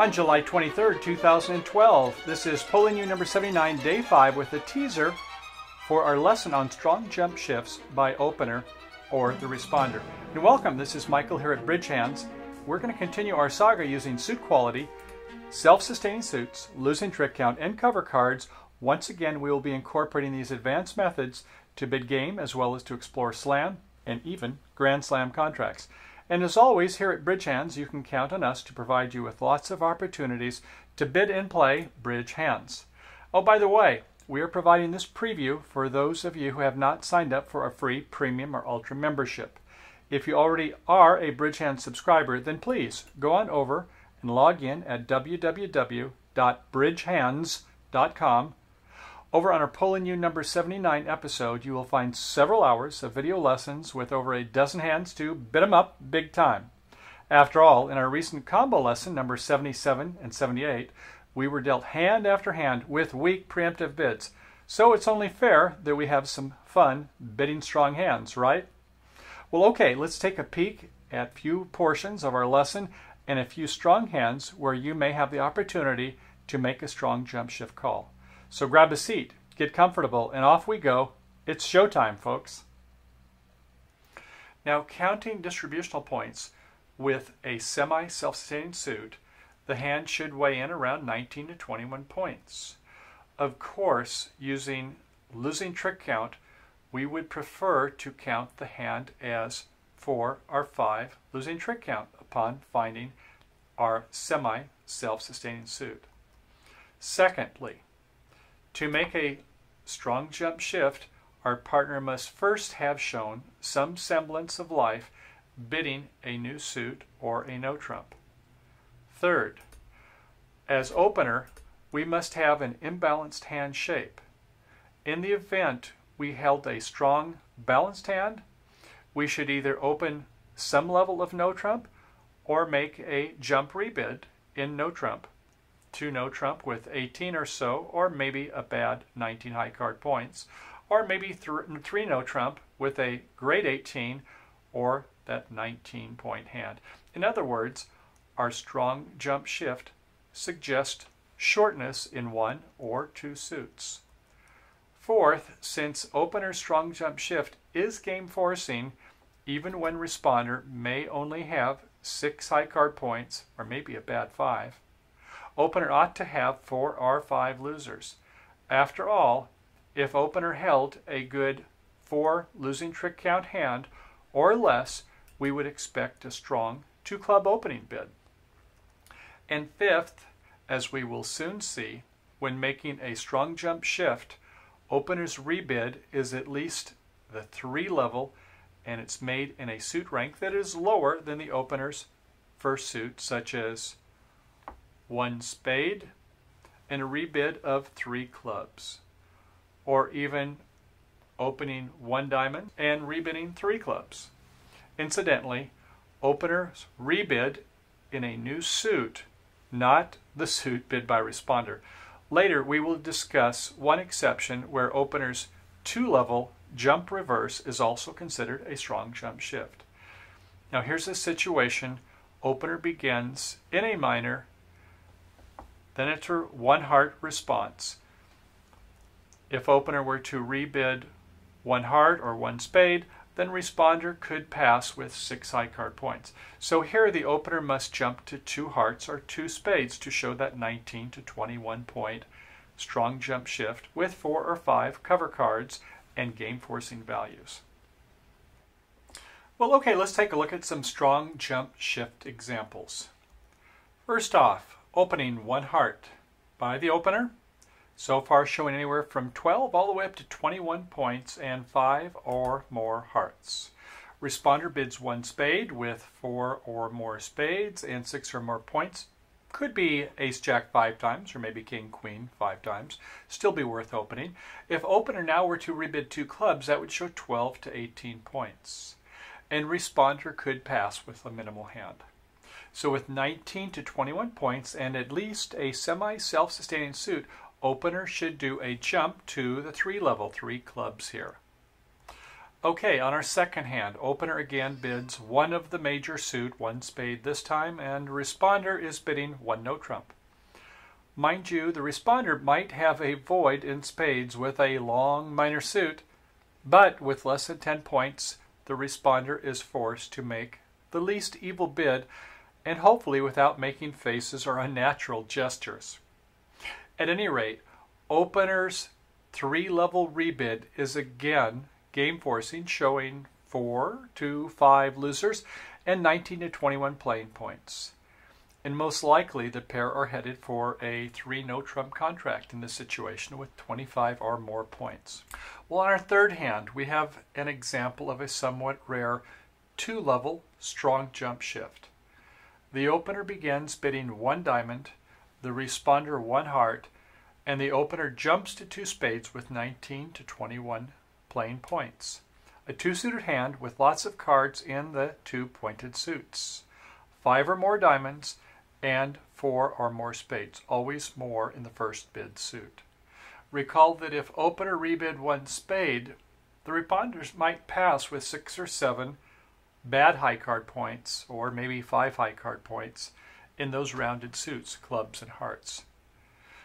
on July 23rd, 2012. This is Polling You number 79, day 5, with a teaser for our lesson on strong jump shifts by opener or the responder. And welcome, this is Michael here at Bridge Hands. We're going to continue our saga using suit quality, self-sustaining suits, losing trick count, and cover cards. Once again, we will be incorporating these advanced methods to bid game as well as to explore slam and even grand slam contracts. And as always, here at Bridge Hands, you can count on us to provide you with lots of opportunities to bid and play Bridge Hands. Oh, by the way, we are providing this preview for those of you who have not signed up for our free premium or ultra membership. If you already are a Bridge Hands subscriber, then please go on over and log in at www.bridgehands.com. Over on our Polling You number 79 episode, you will find several hours of video lessons with over a dozen hands to bid them up big time. After all, in our recent combo lesson, number 77 and 78, we were dealt hand after hand with weak preemptive bids. So it's only fair that we have some fun bidding strong hands, right? Well, okay, let's take a peek at a few portions of our lesson and a few strong hands where you may have the opportunity to make a strong jump shift call. So grab a seat, get comfortable, and off we go. It's showtime, folks. Now, counting distributional points with a semi-self-sustaining suit, the hand should weigh in around 19 to 21 points. Of course, using losing trick count, we would prefer to count the hand as 4 or 5 losing trick count upon finding our semi-self-sustaining suit. Secondly, to make a strong jump shift, our partner must first have shown some semblance of life bidding a new suit or a no trump. Third, as opener, we must have an imbalanced hand shape. In the event we held a strong balanced hand, we should either open some level of no trump or make a jump rebid in no trump to no trump with 18 or so, or maybe a bad 19 high card points, or maybe 3 no trump with a great 18 or that 19 point hand. In other words, our strong jump shift suggests shortness in 1 or 2 suits. Fourth, since opener strong jump shift is game forcing, even when responder may only have 6 high card points or maybe a bad 5, opener ought to have 4 or 5 losers. After all, if opener held a good 4 losing trick count hand or less, we would expect a strong 2-club opening bid. And fifth, as we will soon see, when making a strong jump shift, opener's rebid is at least the 3 level, and it's made in a suit rank that is lower than the opener's first suit, such as 1 spade and a rebid of 3 clubs, or even opening 1 diamond and rebidding 3 clubs. Incidentally, openers rebid in a new suit, not the suit bid by responder. Later we will discuss one exception where opener's 2-level jump reverse is also considered a strong jump shift. Now here's a situation. Opener begins in a minor, then it's her 1 heart response. If opener were to rebid 1 heart or 1 spade, then responder could pass with 6 high card points. So here the opener must jump to 2 hearts or 2 spades to show that 19 to 21 point strong jump shift with 4 or 5 cover cards and game forcing values. Well, okay, let's take a look at some strong jump shift examples. First off, opening 1 heart by the opener, so far showing anywhere from 12 all the way up to 21 points and 5 or more hearts. Responder bids 1 spade with 4 or more spades and 6 or more points. Could be ace-jack 5 times or maybe king-queen 5 times. Still be worth opening. If opener now were to rebid 2 clubs, that would show 12 to 18 points. And responder could pass with a minimal hand. So with 19 to 21 points and at least a semi-self-sustaining suit, opener should do a jump to the 3 level, 3 clubs here. Okay, on our second hand, opener again bids one of the major suit, one spade this time, and responder is bidding one no trump. Mind you, the responder might have a void in spades with a long minor suit, but with less than 10 points, the responder is forced to make the least evil bid, and hopefully without making faces or unnatural gestures. At any rate, opener's 3-level rebid is again game forcing, showing 4 to 5 losers and 19 to 21 playing points. And most likely the pair are headed for a 3 no trump contract in this situation with 25 or more points. Well, on our third hand, we have an example of a somewhat rare 2-level strong jump shift. The opener begins bidding 1 diamond, the responder 1 heart, and the opener jumps to 2 spades with 19 to 21 playing points. A 2-suited hand with lots of cards in the 2 pointed suits, 5 or more diamonds, and 4 or more spades, always more in the first bid suit. Recall that if opener rebid 1 spade, the responders might pass with 6 or 7 bad high card points, or maybe 5 high card points, in those rounded suits, clubs and hearts.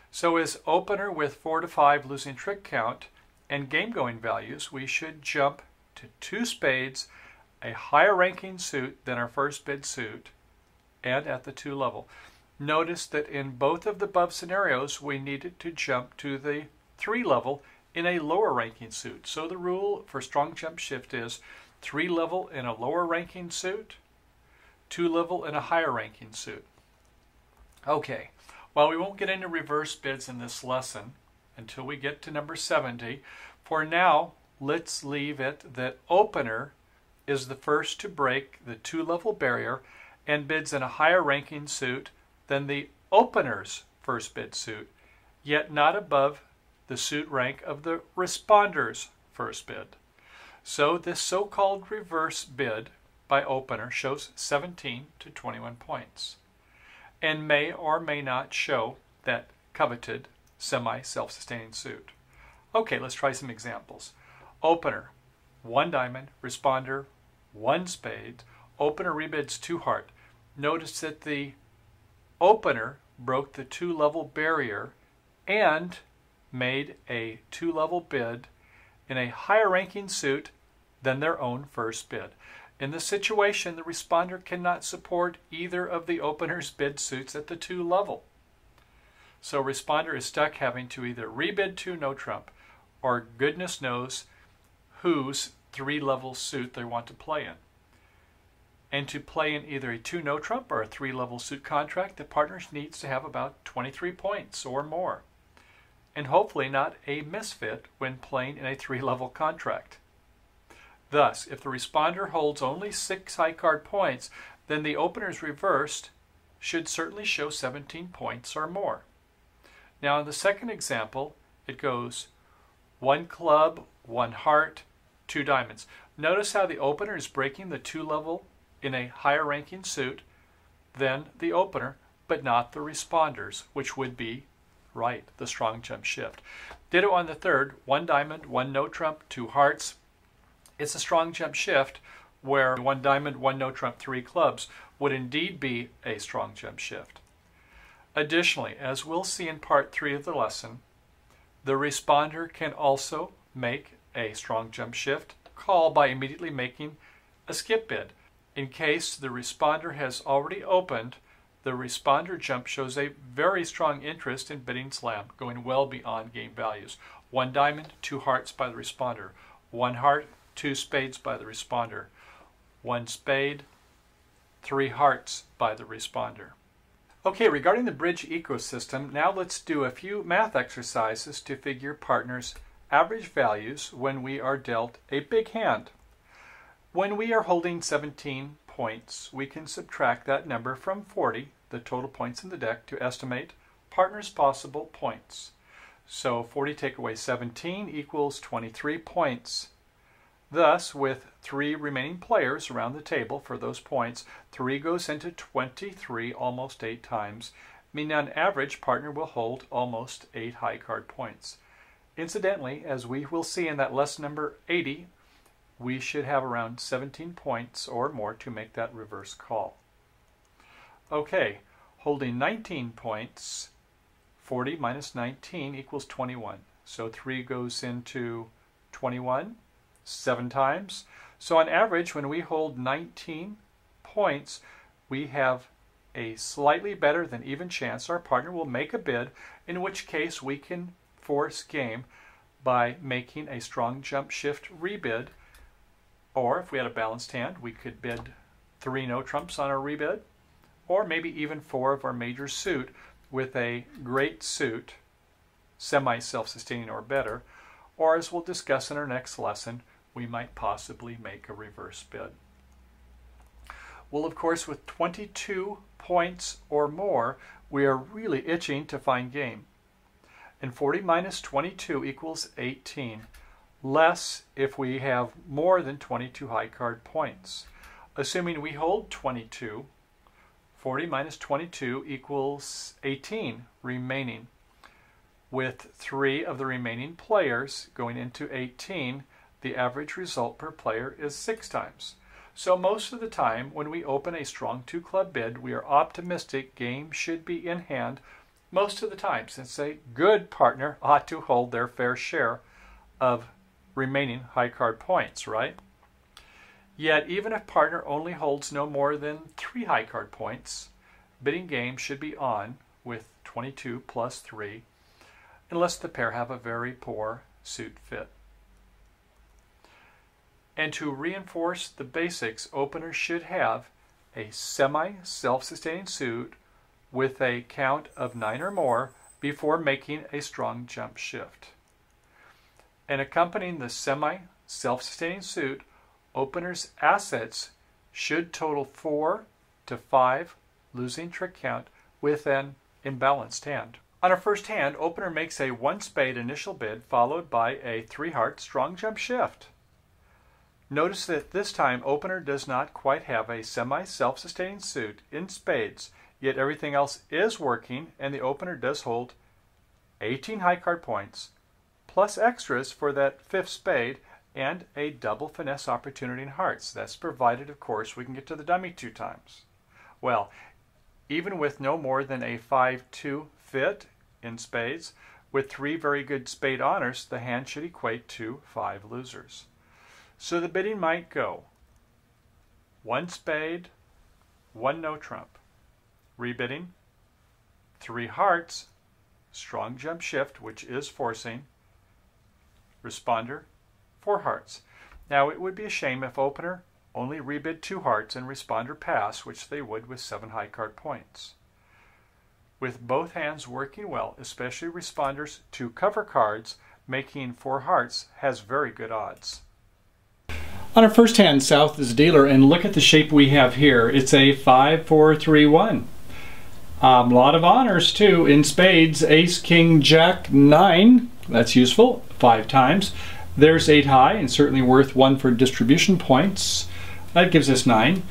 So as opener with 4 to 5 losing trick count and game-going values, we should jump to 2 spades, a higher ranking suit than our first bid suit, and at the 2 level. Notice that in both of the above scenarios, we needed to jump to the 3 level in a lower ranking suit. So the rule for strong jump shift is 3 level in a lower ranking suit, 2 level in a higher ranking suit. Okay, well, we won't get into reverse bids in this lesson until we get to number 70. For now, let's leave it that opener is the first to break the 2-level barrier and bids in a higher ranking suit than the opener's first bid suit, yet not above the suit rank of the responder's first bid. So this so-called reverse bid by opener shows 17 to 21 points and may or may not show that coveted semi-self-sustaining suit. Okay, let's try some examples. Opener, 1 diamond, responder, 1 spade, opener rebids 2 heart. Notice that the opener broke the 2-level barrier and made a 2-level bid in a higher ranking suit than their own first bid. In this situation, the responder cannot support either of the opener's bid suits at the 2 level. So responder is stuck having to either rebid 2 no trump, or goodness knows whose 3-level suit they want to play in. And to play in either a 2 no trump or a 3-level suit contract, the partners needs to have about 23 points or more, and hopefully not a misfit when playing in a 3-level contract. Thus, if the responder holds only 6 high card points, then the opener's reversed should certainly show 17 points or more. Now in the second example, it goes 1 club, 1 heart, 2 diamonds. Notice how the opener is breaking the 2-level in a higher ranking suit than the opener, but not the responders, which would be right, the strong jump shift. Ditto on the third, 1 diamond, 1 no trump, 2 hearts. It's a strong jump shift where 1 diamond, 1 no trump, 3 clubs would indeed be a strong jump shift. Additionally, as we'll see in part 3 of the lesson, the responder can also make a strong jump shift call by immediately making a skip bid. In case the responder has already opened, the responder jump shows a very strong interest in bidding slam, going well beyond game values. 1 diamond, 2 hearts by the responder. 1 heart, 2 spades by the responder. 1 spade, 3 hearts by the responder. Okay, regarding the bridge ecosystem, now let's do a few math exercises to figure partners' average values when we are dealt a big hand. When we are holding 17 points, we can subtract that number from 40, the total points in the deck, to estimate partners' possible points. So 40 take away 17 equals 23 points. Thus, with 3 remaining players around the table for those points, 3 goes into 23 almost 8 times, meaning on average partner will hold almost 8 high card points. Incidentally, as we will see in that lesson number 80, we should have around 17 points or more to make that reverse call. Okay, holding 19 points, 40 minus 19 equals 21. So 3 goes into 21 7 times. So on average, when we hold 19 points, we have a slightly better than even chance our partner will make a bid, in which case we can force game by making a strong jump shift rebid. Or if we had a balanced hand, we could bid 3 no trumps on our rebid, or maybe even 4 of our major suit with a great suit, semi self-sustaining or better, or as we'll discuss in our next lesson, we might possibly make a reverse bid. Well, of course, with 22 points or more, we are really itching to find game. And 40 minus 22 equals 18, less if we have more than 22 high card points. Assuming we hold 22, 40 minus 22 equals 18 remaining, with 3 of the remaining players going into 18. The average result per player is 6 times. So most of the time when we open a strong 2 club bid, we are optimistic game should be in hand most of the time, since a good partner ought to hold their fair share of remaining high card points, right? Yet even if partner only holds no more than 3 high card points, bidding game should be on with 22 plus 3, unless the pair have a very poor suit fit. And to reinforce the basics, openers should have a semi-self-sustaining suit with a count of 9 or more before making a strong jump shift. And accompanying the semi-self-sustaining suit, openers' assets should total 4 to 5 losing trick count with an imbalanced hand. On our first hand, opener makes a 1 spade initial bid followed by a 3 heart strong jump shift. Notice that this time opener does not quite have a semi-self-sustaining suit in spades, yet everything else is working and the opener does hold 18 high card points plus extras for that 5th spade and a double finesse opportunity in hearts. That's provided, of course, we can get to the dummy 2 times. Well, even with no more than a 5-2 fit in spades, with 3 very good spade honors, the hand should equate to 5 losers. So the bidding might go 1 spade, 1 no trump, rebidding, 3 hearts, strong jump shift, which is forcing, responder, 4 hearts. Now it would be a shame if opener only rebid 2 hearts and responder pass, which they would with 7 high card points. With both hands working well, especially responders to cover cards, making 4 hearts has very good odds. On our first hand, south is dealer, and look at the shape we have here. It's a 5-4-3-1. Lot of honors too. In spades, ace, king, jack, 9. That's useful, 5 times. There's 8 high, and certainly worth 1 for distribution points. That gives us 9.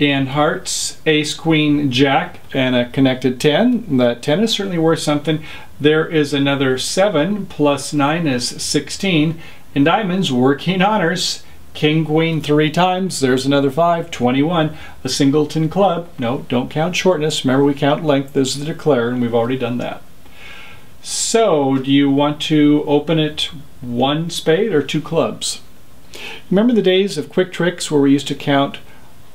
In hearts, ace, queen, jack, and a connected 10. That 10 is certainly worth something. There is another 7 plus 9 is 16. In diamonds, working honors. King, queen 3 times, there's another 5, 21. A singleton club, no, don't count shortness. Remember, we count length, this is the declarer, and we've already done that. So, do you want to open it 1 spade or 2 clubs? Remember the days of quick tricks where we used to count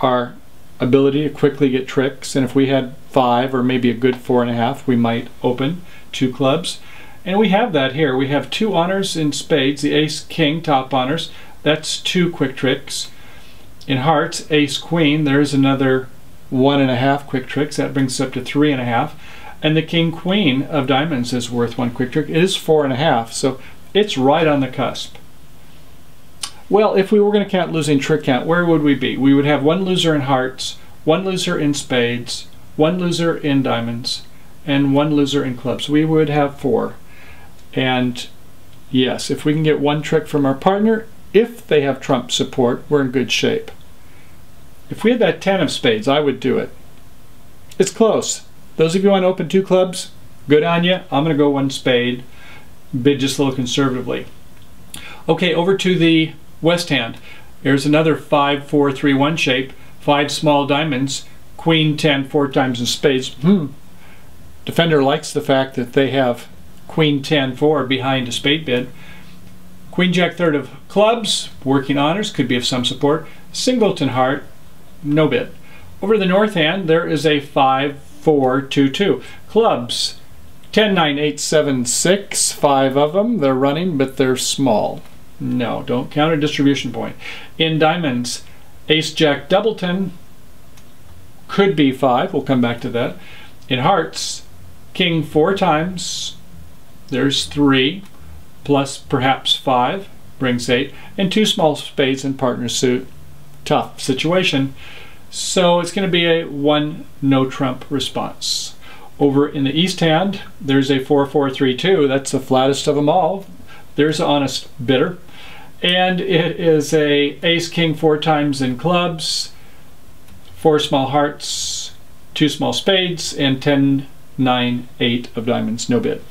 our ability to quickly get tricks, and if we had 5 or maybe a good 4.5, we might open 2 clubs. And we have that here. We have 2 honors in spades, the ace, king, top honors. That's 2 quick tricks. In hearts, ace, queen, there's another 1.5 quick tricks. That brings us up to 3.5. And the king, queen of diamonds is worth 1 quick trick. It is 4.5, so it's right on the cusp. Well, if we were going to count losing trick count, where would we be? We would have 1 loser in hearts, 1 loser in spades, 1 loser in diamonds, and 1 loser in clubs. We would have 4. And yes, if we can get 1 trick from our partner, if they have trump support, we're in good shape. If we had that 10 of spades, I would do it. It's close. Those of you who want to open 2 clubs, good on you. I'm going to go 1 spade, bid just a little conservatively. Okay, over to the west hand. There's another 5-4-3-1 shape, 5 small diamonds, queen, 10, 4 times in spades. Defender likes the fact that they have queen, 10, 4 behind a spade bid. Queen, jack, third of clubs, working honors, could be of some support. Singleton heart, no bid. Over the north hand, there is a 5-4-2-2. Clubs, 10, 9, 8, 7, 6, 5 of them. They're running, but they're small. No, don't count a distribution point. In diamonds, ace, jack, doubleton, could be 5. We'll come back to that. In hearts, king 4 times, there's 3, plus perhaps 5, brings 8, and 2 small spades in partner suit. Tough situation. So it's going to be a 1 no trump response. Over in the east hand, there's a 4-4-3-2. That's the flattest of them all. There's an honest bidder. And it is a ace, king 4 times in clubs, 4 small hearts, 2 small spades, and 10, 9, 8 of diamonds, no bid.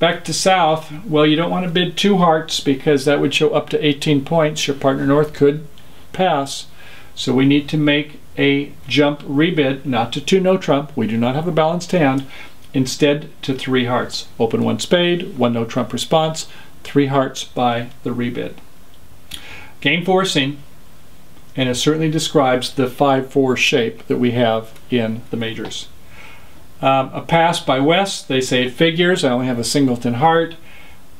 Back to south, well, you don't want to bid 2 hearts because that would show up to 18 points. Your partner north could pass. So we need to make a jump rebid, not to 2 no trump. We do not have a balanced hand. Instead to 3 hearts. Open 1 spade, 1 no trump response, 3 hearts by the rebid. Game 4 scene. And it certainly describes the 5-4 shape that we have in the majors. A pass by West, they say it figures, I only have a singleton heart.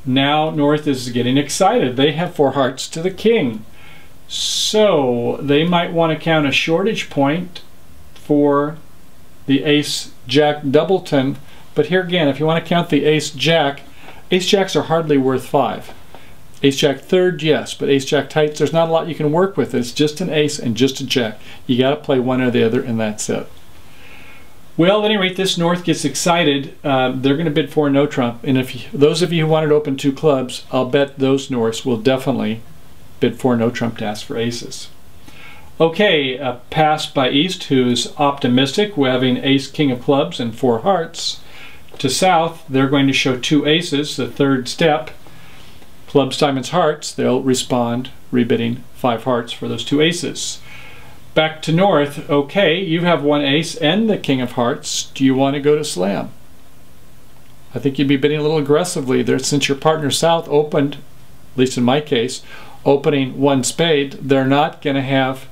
Now North is getting excited, they have 4 hearts to the king. So they might want to count a shortage point for the ace jack doubleton, but here again, if you want to count the ace jacks are hardly worth 5. Ace jack third, yes, but ace jack tights, there's not a lot you can work with. It's just an ace and just a jack. You got to play one or the other, and that's it. Well, at any rate, this north gets excited. They're going to bid 4 no trump, and if you, those of you who wanted to open 2 clubs, I'll bet those norths will definitely bid 4 no trump to ask for aces. Okay, a pass by east, who's optimistic. We're having ace king of clubs and 4 hearts. To south, they're going to show 2 aces, the third step. Clubs, diamonds, hearts, they'll respond rebidding 5 hearts for those 2 aces. Back to north, okay, you have 1 ace and the king of hearts. Do you want to go to slam? I think you'd be bidding a little aggressively there since your partner south opened, at least in my case, opening 1 spade. They're not going to have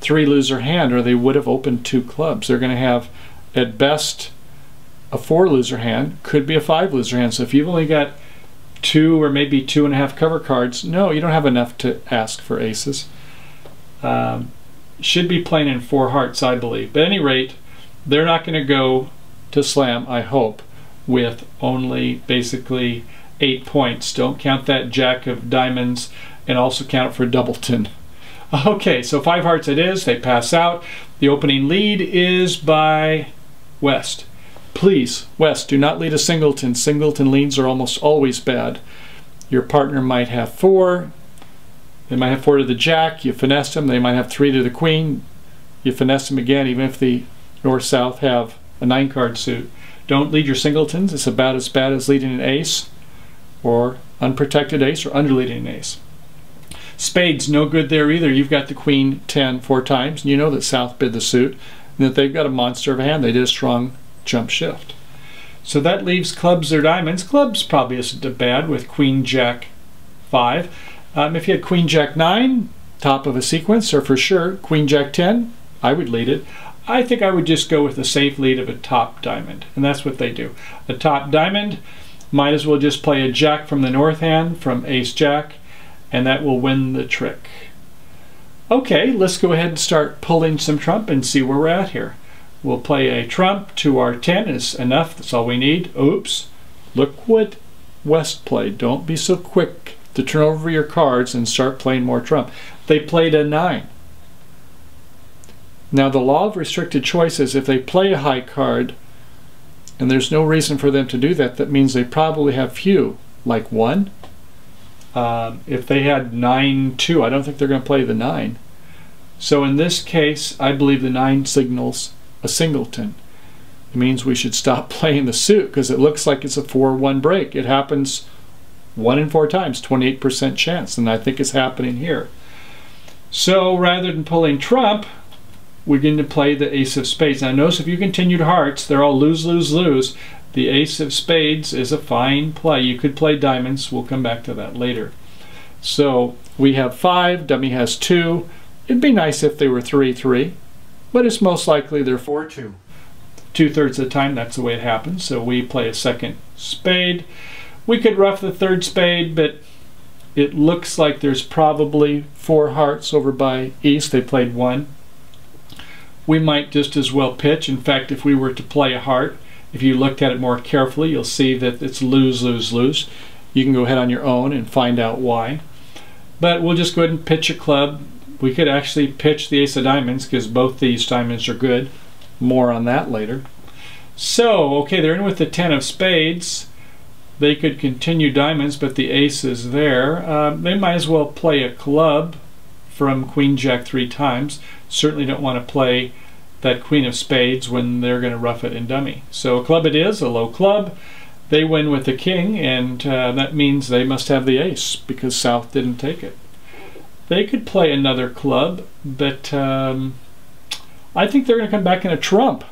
3 loser hand, or they would have opened 2 clubs. They're going to have at best a 4 loser hand, could be a 5 loser hand. So if you've only got 2 or maybe 2.5 cover cards, no, you don't have enough to ask for aces. Should be playing in 4 hearts, I believe. But at any rate, they're not going to go to slam, I hope, with only basically 8 points. Don't count that jack of diamonds, and also count it for doubleton. Okay, so 5 hearts it is. They pass out. The opening lead is by West. Please, West, do not lead a singleton. Singleton leads are almost always bad. Your partner might have 4. They might have 4 to the jack. You finesse them. They might have 3 to the queen. You finesse them again, even if the north-south have a 9-card suit. Don't lead your singletons. It's about as bad as leading an ace or unprotected ace or underleading an ace. Spades, no good there either. You've got the queen 10 4 times, and you know that south bid the suit and that they've got a monster of a hand. They did a strong jump shift. So that leaves clubs or diamonds. Clubs probably isn't bad with queen jack 5. If you had queen jack 9, top of a sequence, or for sure queen jack 10, I would lead it. I think I would just go with the safe lead of a top diamond, and that's what they do. A top diamond, might as well just play a jack from the north hand from ace jack, and that will win the trick. Okay, let's go ahead and start pulling some trump and see where we're at here. We'll play a trump to our 10 is enough. That's all we need. Oops. Look what West played. Don't be so quick to turn over your cards and start playing more trump. They played a 9. Now the law of restricted choice is if they play a high card, and there's no reason for them to do that, that means they probably have few, like 1. If they had 9-2, I don't think they're going to play the 9. So in this case, I believe the 9 signals a singleton. It means we should stop playing the suit because it looks like it's a 4-1 break. It happens 1 in 4 times, 28% chance, and I think it's happening here. So rather than pulling trump, we're going to play the ace of spades. Now notice if you continued hearts, they're all lose, lose, lose. The ace of spades is a fine play. You could play diamonds. We'll come back to that later. So we have 5, dummy has 2. It'd be nice if they were 3, 3, but it's most likely they're 4, 2. 2/3 of the time, that's the way it happens. So we play a second spade. We could rough the third spade, but it looks like there's probably 4 hearts over by east. They played 1. We might just as well pitch. In fact, if we were to play a heart, if you looked at it more carefully, you'll see that it's lose, lose, lose. You can go ahead on your own and find out why. But we'll just go ahead and pitch a club. We could actually pitch the ace of diamonds because both these diamonds are good. More on that later. So, okay, they're in with the 10 of spades. They could continue diamonds, but the ace is there. They might as well play a club from queen jack 3 times. Certainly don't want to play that queen of spades when they're going to rough it in dummy. So a club it is, a low club. They win with the king, and that means they must have the ace because south didn't take it. They could play another club, but I think they're going to come back in a trump.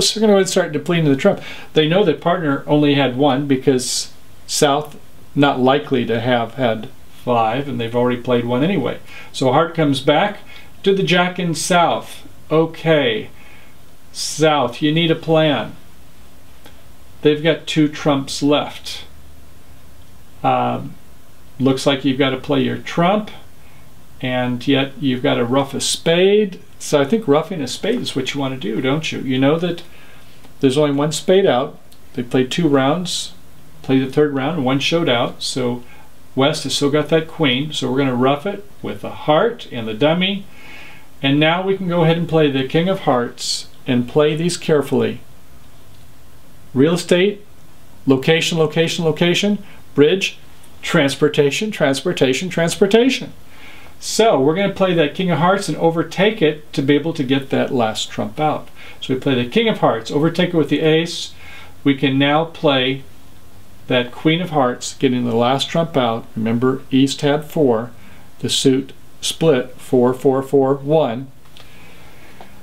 So they're going to start depleting the trump. They know that partner only had 1 because south not likely to have had 5, and they've already played 1 anyway. So heart comes back to the jack in south. Okay, south, you need a plan. They've got 2 trumps left. Looks like you've got to play your trump, and yet you've got to rough a spade. So I think roughing a spade is what you want to do, don't you? You know that there's only 1 spade out. They played 2 rounds, played the third round, and 1 showed out. So west has still got that queen. So we're going to rough it with the heart and the dummy. And now we can go ahead and play the king of hearts and play these carefully. Real estate, location, location, location, bridge, transportation, transportation, transportation. So we're going to play that king of hearts and overtake it to be able to get that last trump out. So we play the king of hearts, overtake it with the ace. We can now play that queen of hearts, getting the last trump out. Remember, east had 4. The suit split 4, 4, 4, 1.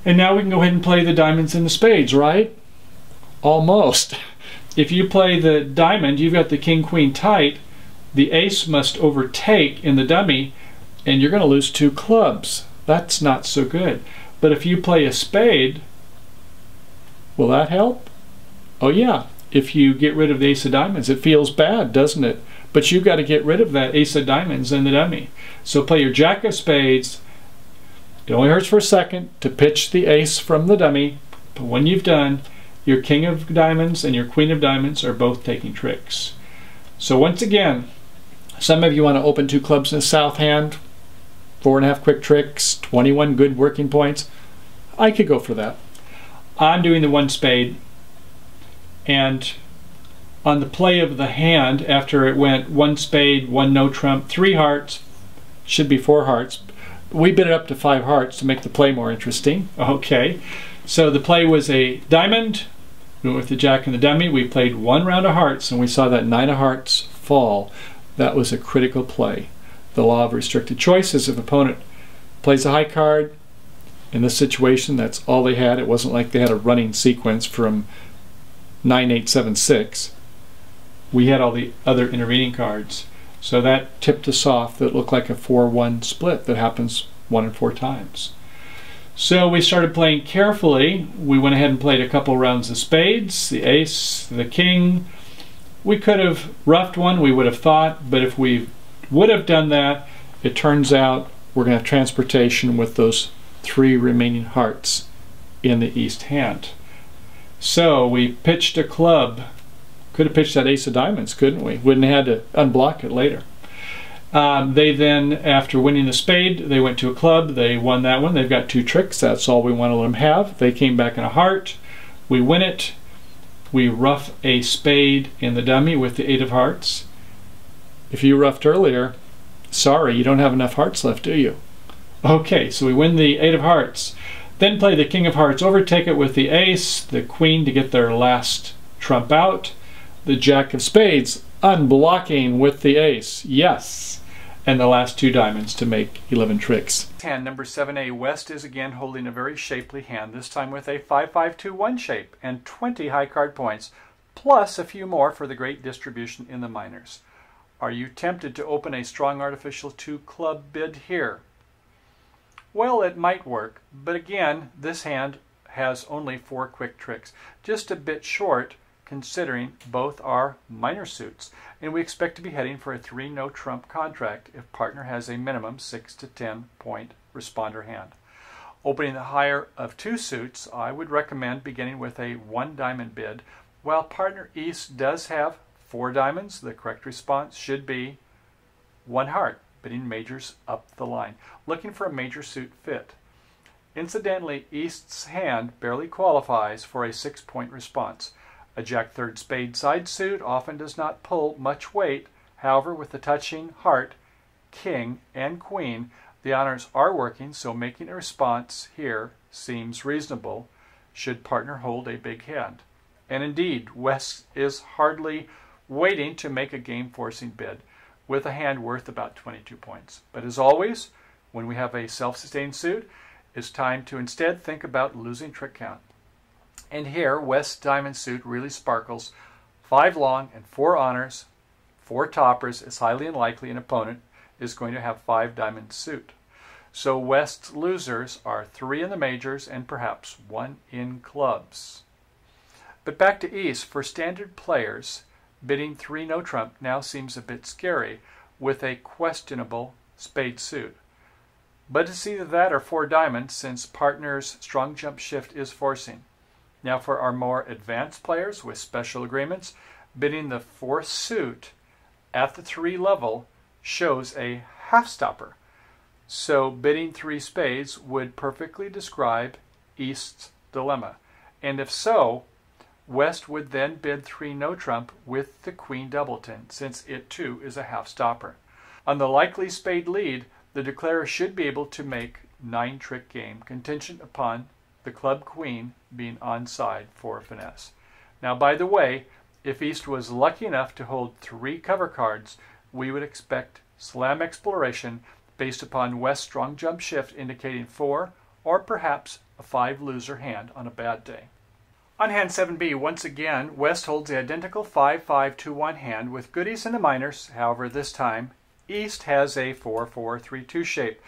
And now we can go ahead and play the diamonds and the spades, right? Almost. If you play the diamond, you've got the king queen tight. The ace must overtake in the dummy, and you're going to lose 2 clubs. That's not so good. But if you play a spade, will that help? Oh yeah, if you get rid of the ace of diamonds, it feels bad, doesn't it? But you've got to get rid of that ace of diamonds in the dummy. So play your jack of spades. It only hurts for a second to pitch the ace from the dummy, but when you've done, your king of diamonds and your queen of diamonds are both taking tricks. So once again, some of you want to open 2 clubs in the south hand, 4.5 quick tricks, 21 good working points. I could go for that. I'm doing the 1 spade, and on the play of the hand, after it went 1 spade, 1 no trump, 3 hearts, should be 4 hearts. We bid it up to 5 hearts to make the play more interesting. Okay, so the play was a diamond. We went with the jack and the dummy. We played 1 round of hearts, and we saw that 9 of hearts fall. That was a critical play. The law of restricted choice is if an opponent plays a high card, in this situation, that's all they had. It wasn't like they had a running sequence from 9, 8, 7, 6. We had all the other intervening cards. So that tipped us off. That looked like a 4-1 split that happens 1 in 4 times. So we started playing carefully. We went ahead and played a couple rounds of spades, the ace, the king. We could have roughed 1, we would have thought, but if we would have done that, it turns out we're going to have transportation with those 3 remaining hearts in the east hand. So we pitched a club. Could have pitched that ace of diamonds, couldn't we? Wouldn't have had to unblock it later. They then, after winning the spade, they went to a club. They won that one. They've got 2 tricks. That's all we want to let them have. They came back in a heart. We win it. We rough a spade in the dummy with the 8 of hearts. If you roughed earlier, sorry, you don't have enough hearts left, do you? Okay, so we win the 8 of hearts. Then play the king of hearts, overtake it with the ace, the queen to get their last trump out. The jack of spades, unblocking with the ace. Yes, and the last two diamonds to make 11 tricks. Hand number 7A, West, is again holding a very shapely hand, this time with a 5-5-2-1 shape and 20 high card points, plus a few more for the great distribution in the minors. Are you tempted to open a strong artificial 2 club bid here? Well, it might work, but again, this hand has only 4 quick tricks, just a bit short considering both are minor suits, and we expect to be heading for a 3 no trump contract if partner has a minimum 6 to 10 point responder hand. Opening the higher of 2 suits, I would recommend beginning with a 1 diamond bid. While partner East does have 4 diamonds, the correct response should be 1 heart, bidding majors up the line, looking for a major suit fit. Incidentally, East's hand barely qualifies for a 6-point response. A Jack-3rd spade side suit often does not pull much weight. However, with the touching heart, king, and queen, the honors are working, so making a response here seems reasonable should partner hold a big hand. And indeed, West is hardly waiting to make a game-forcing bid with a hand worth about 22 points. But as always, when we have a self-sustained suit, it's time to instead think about losing trick count. And here, West's diamond suit really sparkles. 5 long and 4 honors, 4 toppers. It's highly unlikely an opponent is going to have 5 diamond suit. So West's losers are 3 in the majors and perhaps 1 in clubs. But back to East, for standard players, bidding 3 no trump now seems a bit scary with a questionable spade suit. But it's either that or 4 diamonds, since partner's strong jump shift is forcing. Now for our more advanced players with special agreements, bidding the 4th suit at the 3 level shows a half stopper. So bidding 3 spades would perfectly describe East's dilemma. And if so, West would then bid 3 no trump with the queen doubleton, since it too is a half stopper. On the likely spade lead, the declarer should be able to make 9 trick game, contingent upon the club queen being onside for finesse. Now, by the way, if East was lucky enough to hold 3 cover cards, we would expect slam exploration based upon West's strong jump shift indicating 4 or perhaps a 5 loser hand on a bad day. On hand 7B, once again, West holds the identical 5-5-2-1 hand with goodies in the minors. However, this time, East has a 4-4-3-2 shape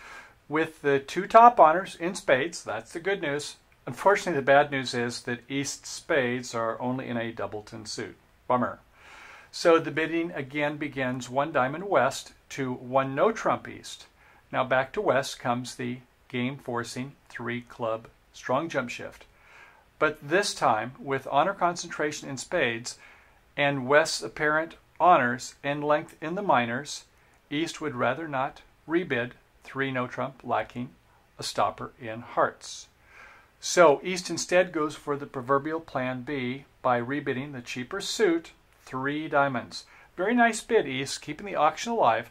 with the 2 top honors in spades. That's the good news. Unfortunately, the bad news is that East's spades are only in a doubleton suit. Bummer. So the bidding again begins 1 diamond West to 1 no trump East. Now back to West comes the game-forcing 3 club strong jump shift. But this time, with honor concentration in spades and West's apparent honors and length in the minors, East would rather not rebid 3 no trump lacking a stopper in hearts. So East instead goes for the proverbial plan B by rebidding the cheaper suit, 3 diamonds. Very nice bid, East, keeping the auction alive,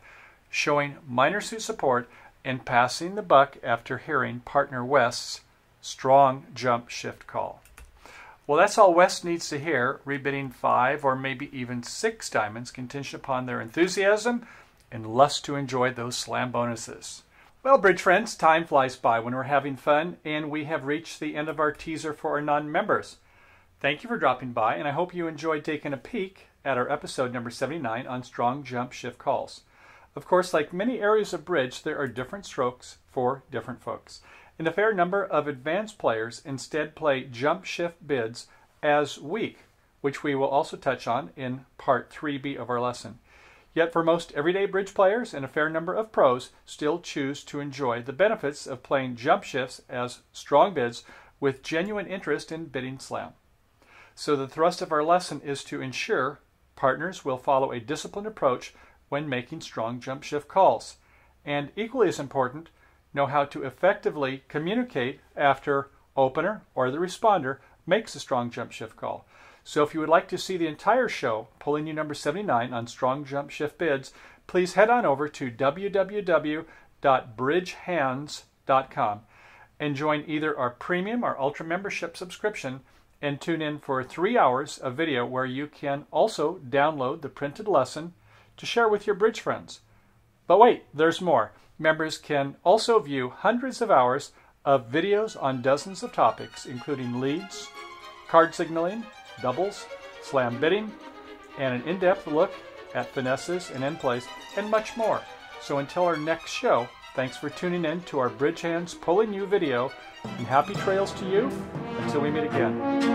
showing minor suit support, and passing the buck after hearing partner West's strong jump shift call. Well, that's all West needs to hear, rebidding 5 or maybe even 6 diamonds, contingent upon their enthusiasm and lust to enjoy those slam bonuses. Well, bridge friends, time flies by when we're having fun, and we have reached the end of our teaser for our non-members. Thank you for dropping by, and I hope you enjoyed taking a peek at our episode number 79 on strong jump shift calls. Of course, like many areas of bridge, there are different strokes for different folks, and a fair number of advanced players instead play jump shift bids as weak, which we will also touch on in part 3B of our lesson. Yet for most everyday bridge players and a fair number of pros still choose to enjoy the benefits of playing jump shifts as strong bids with genuine interest in bidding slam. So the thrust of our lesson is to ensure partners will follow a disciplined approach when making strong jump shift calls, and equally as important, know how to effectively communicate after opener or the responder makes a strong jump shift call. So if you would like to see the entire show, Polling You number 79 on strong jump shift bids, please head on over to www.bridgehands.com and join either our premium or ultra membership subscription and tune in for 3 hours of video where you can also download the printed lesson to share with your bridge friends. But wait, there's more. Members can also view hundreds of hours of videos on dozens of topics, including leads, card signaling, doubles, slam bidding, and an in-depth look at finesses and in-plays, and much more. So until our next show, thanks for tuning in to our Bridge Hands Polling You video, and happy trails to you until we meet again.